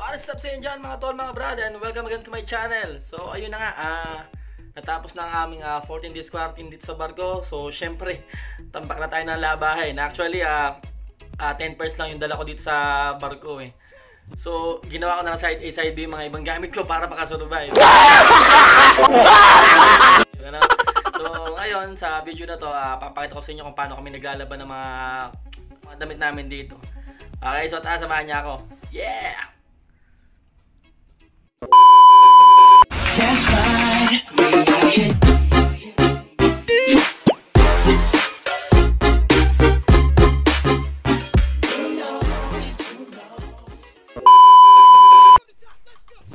What's up sa inyo dyan mga tol, mga brad, and welcome again to my channel. So ayun na nga, natapos na ang aming 14 days quarantine dito sa barko. So syempre, tampak na tayo ng labahin. Actually, 10 pairs lang yung dala ko dito sa barko eh. So ginawa ko na side A, side B, mga ibang gamit ko para makasurvive. So ngayon, sa video na to, papakita ko sa inyo kung paano kami naglalaban ng mga damit namin dito. Okay, so samahan niya ako. Yeah!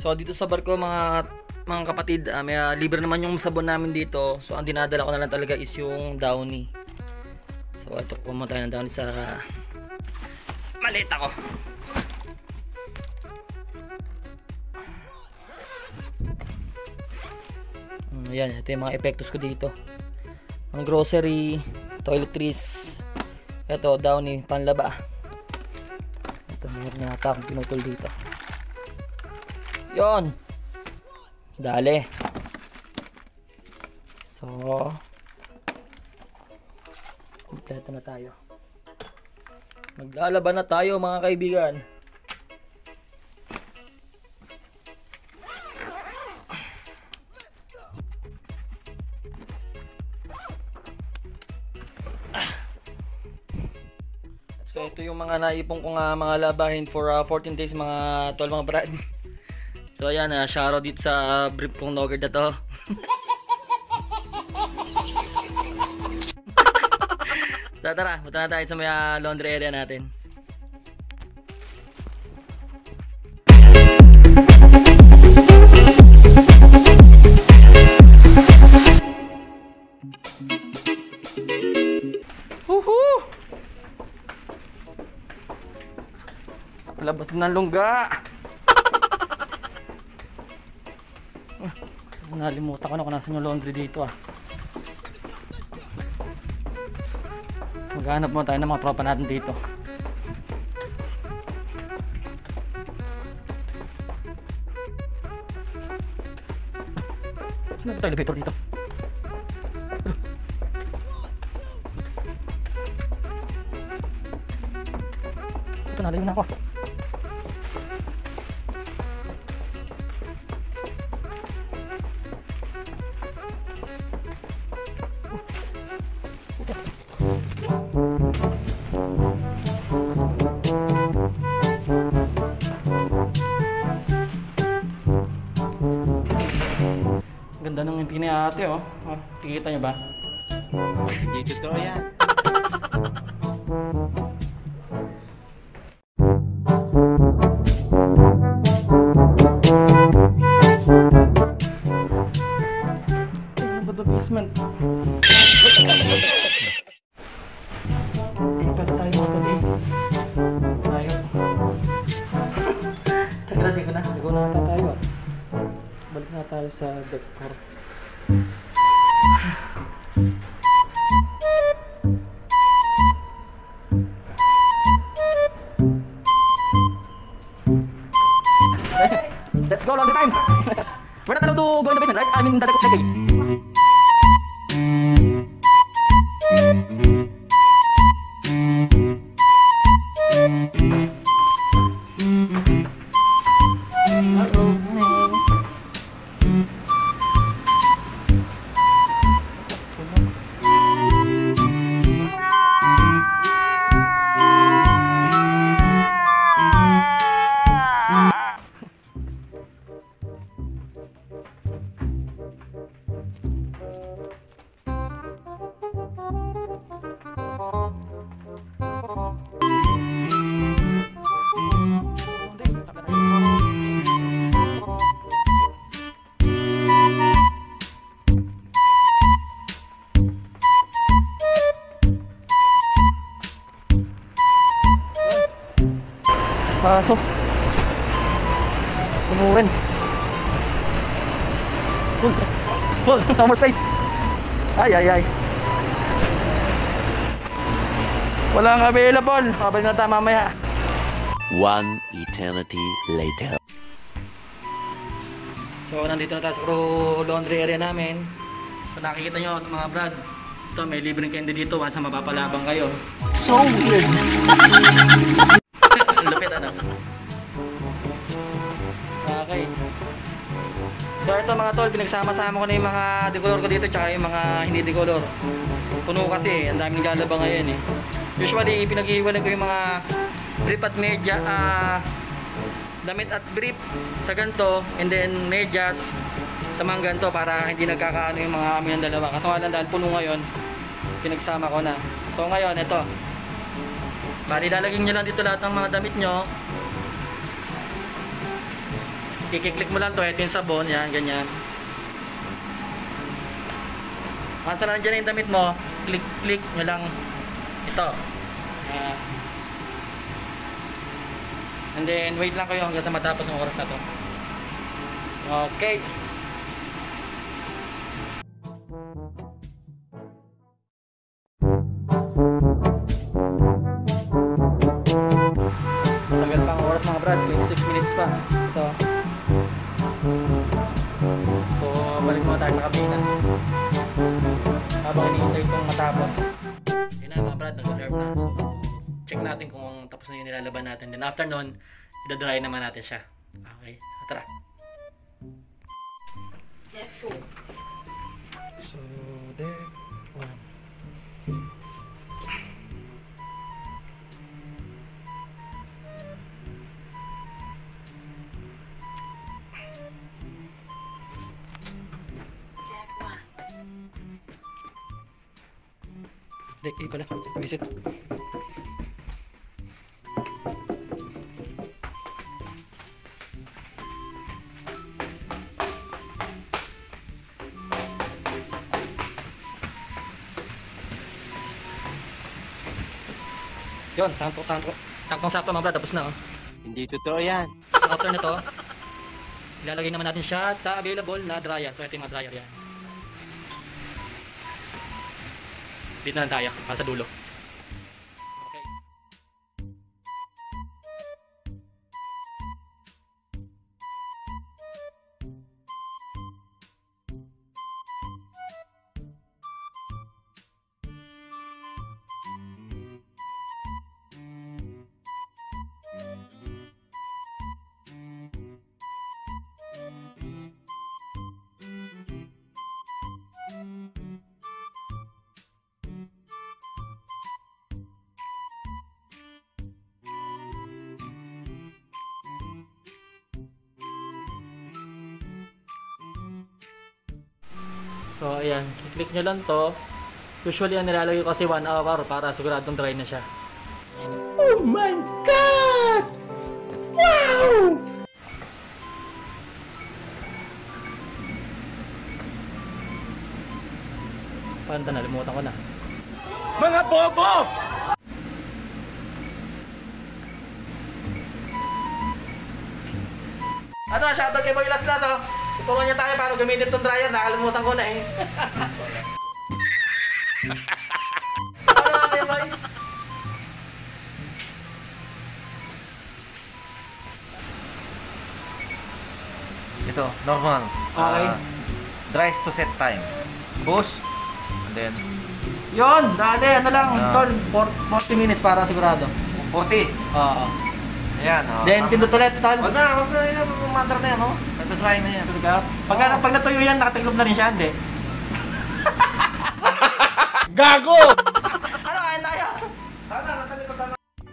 So dito sa barko mga kapatid, may libre naman yung sabon namin dito. So ang dinadala ko na lang talaga is yung Downy. So ito, kumain tayo ng Downy sa maleta ko. Ayan, ito yung mga epektos ko dito. Ang grocery, toiletries, ito, Downy, panlaba. Ito, meron na ata akong pinutol dito. Yun! Dali. So, kompleto na tayo. Maglalaban na tayo mga kaibigan. So ito yung mga naipong ko nga mga labahin for 14 days mga 12 mga brad. So ayan, shoutout dito sa brief kong nogard na to. So tara, punta na tayo sa may laundry area natin. Woohoo! Labas na ng lungga. Nalimutan ko na kung nasan yung laundry dito Maghanap mo tayo ng mga tropa natin dito. Saan tayo elevator dito? Ito, nalayo na ako. Ganda ng ngiti ni ate oh. Kikita nyo ba? Gigit ko yan. Ano ba the basement? Tingkat tayo sa tabi. Tayo. Teka, di ko na. Di ko na tayo. Balik na tayo sa dekor. Let's go long time. We're not allowed to go in the basement, right? I mean, that's okay. Pasok. Tumurin. Full. No more space. Ay. Walang available. Pabalik na tayo mamaya. One eternity later. So, nandito na tayo sa crew laundry area namin. So, nakikita nyo mga brad. Ito, may libreng candy dito. Once na mapapalabang kayo. So weird. Lupit, ano? Okay. So, ito mga tol. Pinagsama-sama ko na yung mga decolor ko dito tsaka yung mga hindi decolor. Puno kasi. Ang daming lalabang ngayon eh. Usually, pinag-iwanan ko yung mga brief at media, damit at brief sa ganito, and then medyas sa mga ganito para hindi nagkakaano yung mga amin ng dalawa. Kasi nga lang dahil puno ngayon, pinagsama ko na. So ngayon, ito. Bali, lalagyan nyo lang dito lahat ng mga damit nyo. Kikiklik mo lang to, ito yung sabon, yan, ganyan. Once na nandiyan na yung damit mo, click-click nyo lang ito. And then wait lang kayo hanggang sa matapos ng oras na to. Okay. Matagal pang oras mga brad, 26 minutes pa. Ito. So balik muna tayo sa kabisan. Habang hinihintay itong matapos. Yun na mga brad, nag-serve na. So, check natin kung tapos na yung nilalaban natin. Then after nun, idadry naman natin siya. Okay, tara. So, there. One. Dek, eh pala. Visit. Yun, saktong-sakto mga brad, tapos na oh. Hindi totoo yan. So after na to, ilalagay naman natin siya sa available na dryer. So ito yung mga dryer yan. Dito na lang tayo, para sa dulo. Okay. So ayan, kiklik nyo lang to. Usually ang nilalagay ko kasi 1 hour para siguradong dry na siya. Oh my god! Wow! Paano na, limutan ko na. Mga bobo! Ano, shoutout kay Boy Laslas oh! Tuturuan niya tayo paano gamitin itong dryer, nakalimutan ko na eh. Ano natin, boy? Ito, normal. Okay. Dries to set time. Push. And then... Yun! Dali, ano lang, tol. 40 minutes para sigurado. 40? Oo. Ayan, oh. Then, pindot ulit, tol. Wag na, mag-mantra na yan, oh. Nag-dry na yan. Pag natuyo yan, nakatiglob na rin siya, hindi. Gago! Ano, kain tayo? Sana, natalikot.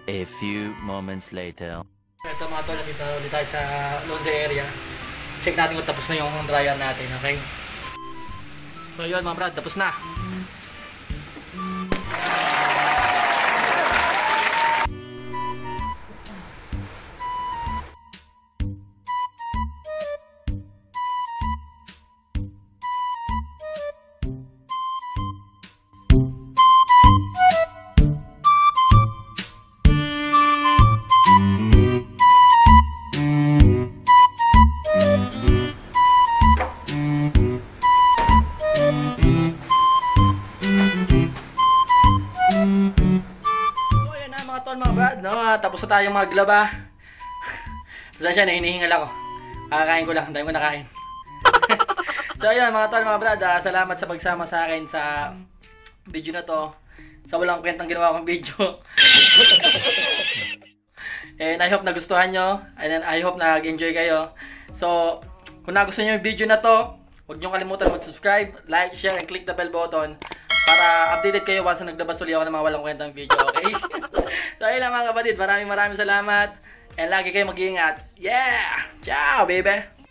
A few moments later. Ito mga tol, nandito ulit tayo sa laundry area. Check natin kung tapos na yung dryer natin, okay? So yun mga brad, tapos na. Tapos na tayo maglaba. Saan siya, hinihingal ako. Kakakain ko lang, dahil ko nakain. So ayun mga tol, mga brad, salamat sa pagsama sa akin sa video na to. Sa walang kwentang ginawa kong video. And I hope nagustuhan nyo. And then I hope nag-enjoy kayo. So, kung nagustuhan nyo yung video na to, huwag nyo kalimutan mag-subscribe, like, share, and click the bell button para updated kayo once na naglabas ulit ako ng mga walang kwentang video, okay? So ayun lang mga kapatid, maraming salamat. And lagi kayo mag-iingat. Yeah! Ciao, baby!